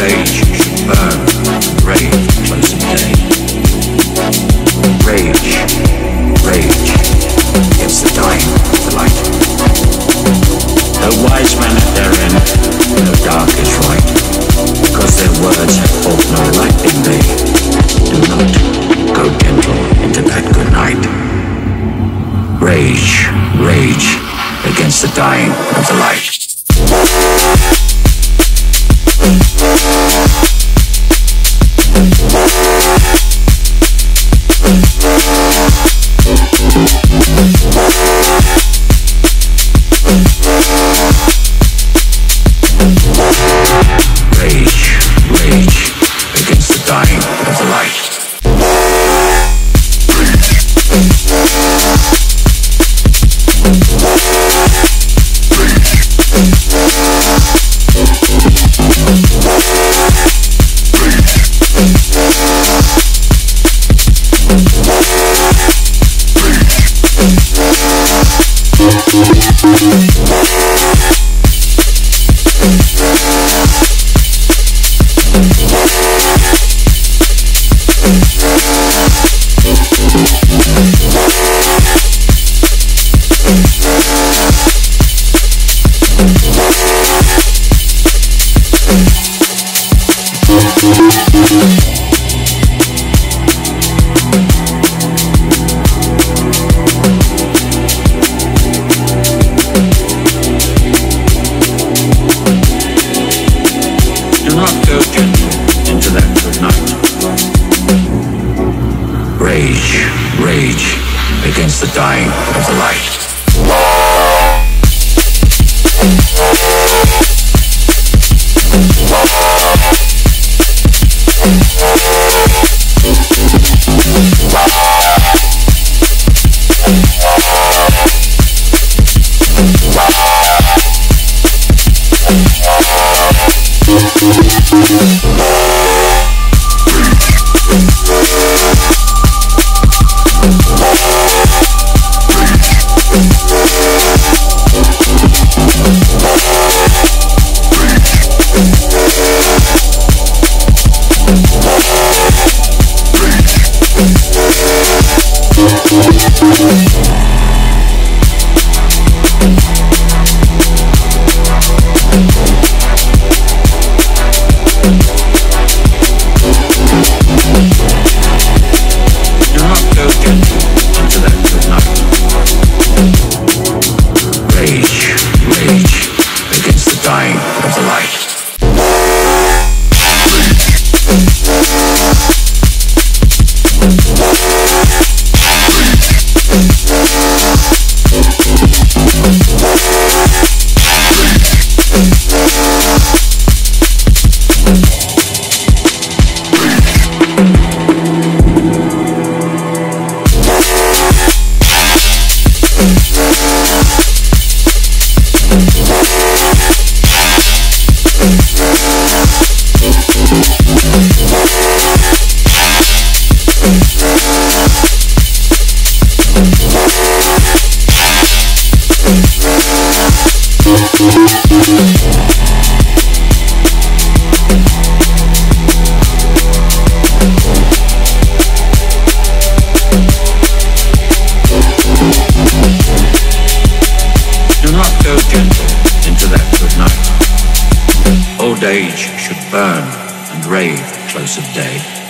rage, you should burn. Rage, once a day. Rage, rage. It's the dying of the light. No wise men at their end, no dark is right, because their words have brought no light in they. Do not go gentle into that good night. Rage, rage, against the dying of the light. Old age should burn and rave close of day.